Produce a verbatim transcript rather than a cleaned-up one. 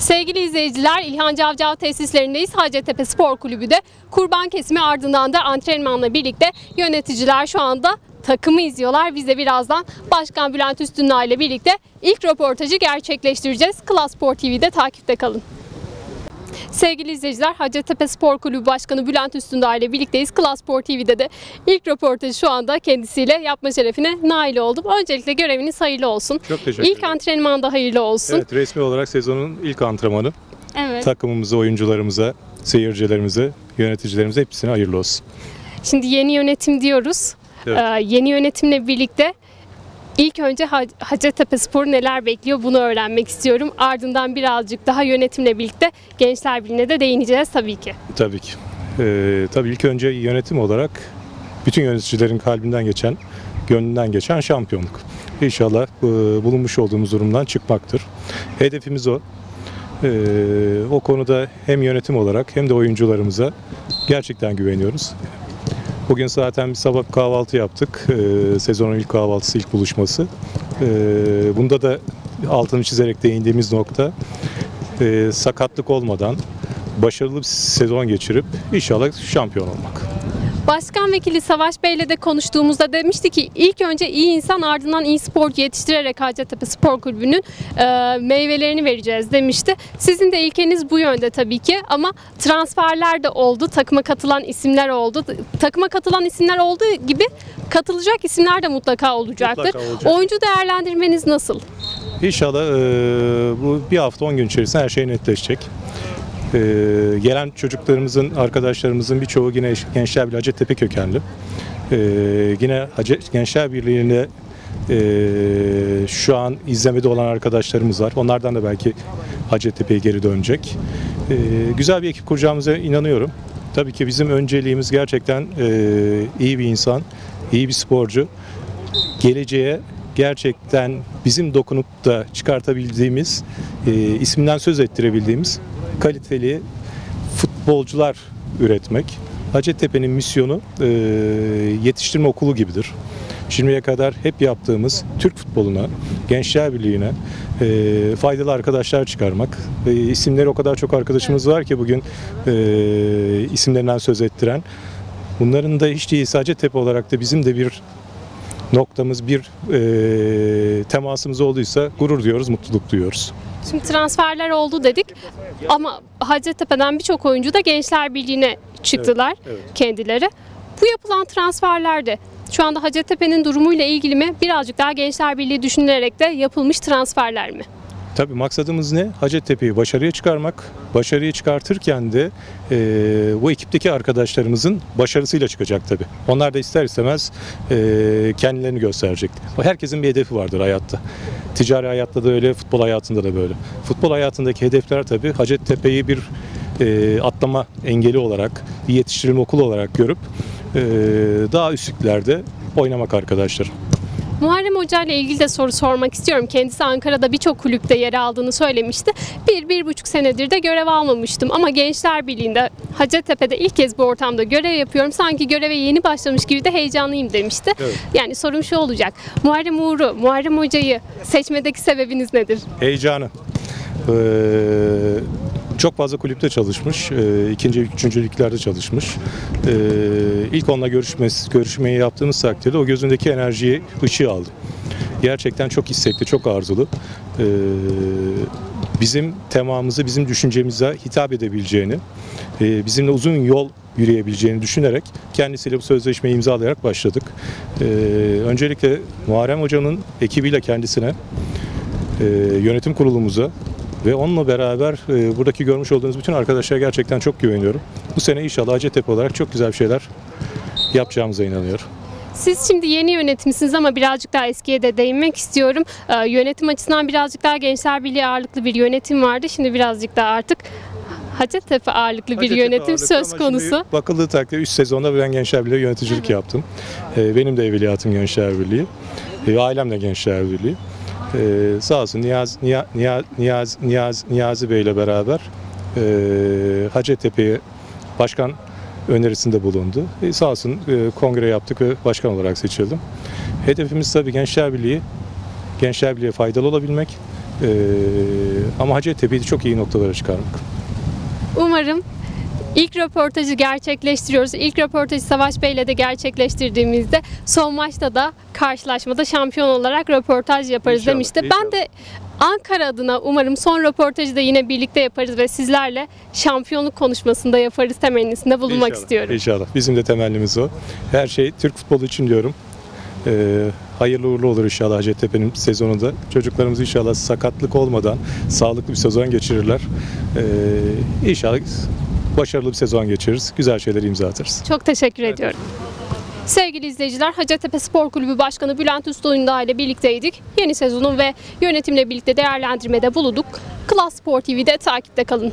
Sevgili izleyiciler, İlhan Cavcav tesislerindeyiz. Hacettepe Spor Kulübü de kurban kesimi ardından da antrenmanla birlikte yöneticiler şu anda takımı izliyorlar. Biz de birazdan Başkan Bülent Üstündağ ile birlikte ilk röportajı gerçekleştireceğiz. Klas Spor T V'de takipte kalın. Sevgili izleyiciler, Hacettepe Spor Kulübü Başkanı Bülent Üstündağ ile birlikteyiz. Klas Spor T V'de de ilk röportajı şu anda kendisiyle yapma şerefine nail oldum. Öncelikle göreviniz hayırlı olsun. Çok teşekkür ederim. İlk antrenman da hayırlı olsun. Evet, resmi olarak sezonun ilk antrenmanı. Evet. Takımımıza, oyuncularımıza, seyircilerimize, yöneticilerimize hepsine hayırlı olsun. Şimdi yeni yönetim diyoruz. Evet. Ee, yeni yönetimle birlikte İlk önce Hacettepe Spor neler bekliyor bunu öğrenmek istiyorum. Ardından birazcık daha yönetimle birlikte Gençlerbirliği'ne de değineceğiz tabii ki. Tabii ki. Ee, tabii ilk önce yönetim olarak bütün yöneticilerin kalbinden geçen, gönlünden geçen şampiyonluk. İnşallah e, bulunmuş olduğumuz durumdan çıkmaktır. Hedefimiz o. Ee, o konuda hem yönetim olarak hem de oyuncularımıza gerçekten güveniyoruz. Bugün zaten bir sabah kahvaltı yaptık. Ee, sezonun ilk kahvaltısı, ilk buluşması. Ee, bunda da altını çizerek değindiğimiz nokta e, sakatlık olmadan başarılı bir sezon geçirip inşallah şampiyon olmak. Başkan Vekili Savaş Bey'le de konuştuğumuzda demişti ki ilk önce iyi insan ardından iyi sporcu yetiştirerek Hacettepe Spor Kulübü'nün e, meyvelerini vereceğiz demişti. Sizin de ilkeniz bu yönde tabii ki ama transferler de oldu, takıma katılan isimler oldu. Takıma katılan isimler olduğu gibi katılacak isimler de mutlaka olacaktır. Mutlaka olacak. Oyuncu değerlendirmeniz nasıl? İnşallah e, bu bir hafta on gün içerisinde her şey netleşecek. Ee, gelen çocuklarımızın, arkadaşlarımızın birçoğu yine Gençlerbirliği Hacettepe kökenli. Ee, yine Gençlerbirliği'ne e, şu an izlemede olan arkadaşlarımız var. Onlardan da belki Hacettepe'ye geri dönecek. Ee, güzel bir ekip kuracağımıza inanıyorum. Tabii ki bizim önceliğimiz gerçekten e, iyi bir insan, iyi bir sporcu. Geleceğe gerçekten bizim dokunup da çıkartabildiğimiz, e, isimden söz ettirebildiğimiz kaliteli futbolcular üretmek. Hacettepe'nin misyonu e, yetiştirme okulu gibidir. Şimdiye kadar hep yaptığımız Türk futboluna, Gençlerbirliği'ne e, faydalı arkadaşlar çıkarmak. E, isimleri o kadar çok arkadaşımız var ki bugün e, isimlerinden söz ettiren. Bunların da hiç değilse Hacettepe olarak da bizim de bir noktamız, bir e, temasımız olduysa gurur duyuyoruz, mutluluk duyuyoruz. Şimdi transferler oldu dedik ama Hacettepe'den birçok oyuncu da Gençlerbirliği'ne çıktılar, evet, evet, kendileri. Bu yapılan transferlerde şu anda Hacettepe'nin durumuyla ilgili mi, birazcık daha Gençlerbirliği düşünülerek de yapılmış transferler mi? Tabii maksadımız ne? Hacettepe'yi başarıya çıkarmak. Başarıyı çıkartırken de e, bu ekipteki arkadaşlarımızın başarısıyla çıkacak tabii. Onlar da ister istemez e, kendilerini gösterecek. Herkesin bir hedefi vardır hayatta. Ticari hayatta da öyle, futbol hayatında da böyle. Futbol hayatındaki hedefler tabii Hacettepe'yi bir e, atlama engeli olarak, bir yetiştirilme okulu olarak görüp e, daha üstlüklerde oynamak arkadaşlar. Muharrem Hoca ile ilgili de soru sormak istiyorum. Kendisi Ankara'da birçok kulüpte yer aldığını söylemişti. Bir, bir buçuk senedir de görev almamıştım. Ama Gençlerbirliği'nde, Hacettepe'de ilk kez bu ortamda görev yapıyorum. Sanki göreve yeni başlamış gibi de heyecanlıyım demişti. Evet. Yani sorum şu olacak. Muharrem Uğur'u, Muharrem Hoca'yı seçmedeki sebebiniz nedir? Heyecanı. Ee, çok fazla kulüpte çalışmış. Ee, ikinci, üçüncü liglerde çalışmış. Ee, ilk onunla görüşmesi, görüşmeyi yaptığımız takdirde o gözündeki enerjiyi, ışığı aldı. Gerçekten çok istekli, çok arzulu. Ee, bizim temamızı, bizim düşüncemize hitap edebileceğini, e, bizimle uzun yol yürüyebileceğini düşünerek kendisiyle bu sözleşmeyi imzalayarak başladık. Ee, öncelikle Muharrem Hoca'nın ekibiyle kendisine, e, yönetim kurulumuza ve onunla beraber e, buradaki görmüş olduğunuz bütün arkadaşlara gerçekten çok güveniyorum. Bu sene inşallah Hacettepe olarak çok güzel bir şeyler yapacağımıza inanıyorum. Siz şimdi yeni yönetimisiniz ama birazcık daha eskiye de değinmek istiyorum. Ee, yönetim açısından birazcık daha Gençlerbirliği ağırlıklı bir yönetim vardı. Şimdi birazcık daha artık Hacettepe ağırlıklı Hacettepe bir yönetim ağırlıklı söz konusu. Bakıldığı takdirde üç sezonda ben Gençlerbirliği yöneticilik, evet, yaptım. Ee, benim de evliyatım Gençlerbirliği, ee, ailem de Gençlerbirliği. Ee, sağ olsun Niyazi, Niyazi, Niyazi, Niyazi, Niyazi Bey ile beraber e, Hacettepe'ye başkan önerisinde bulundu. E, sağ olsun e, kongre yaptık ve başkan olarak seçildim. Hedefimiz tabii Gençlerbirliği, Gençlerbirliği'ye faydalı olabilmek, e, ama Hacettepe'yi çok iyi noktalara çıkarmak. Umarım. İlk röportajı gerçekleştiriyoruz. İlk röportajı Savaş Bey'le de gerçekleştirdiğimizde son maçta da karşılaşmada şampiyon olarak röportaj yaparız inşallah, demişti. Inşallah. Ben de Ankara adına umarım son röportajı da yine birlikte yaparız ve sizlerle şampiyonluk konuşmasında yaparız temennisinde bulunmak inşallah, istiyorum. İnşallah. Bizim de temennimiz o. Her şey Türk futbolu için diyorum. Ee, hayırlı uğurlu olur inşallah Hacettepe'nin sezonunda. Çocuklarımız inşallah sakatlık olmadan sağlıklı bir sezon geçirirler. Ee, inşallah başarılı bir sezon geçiririz. Güzel şeyleri imza atarız. Çok teşekkür evet. ediyorum. Sevgili izleyiciler, Hacettepe Spor Kulübü Başkanı Bülent Üstündağ ile birlikteydik. Yeni sezonun ve yönetimle birlikte değerlendirmede bulunduk. Klas Spor T V'de takipte kalın.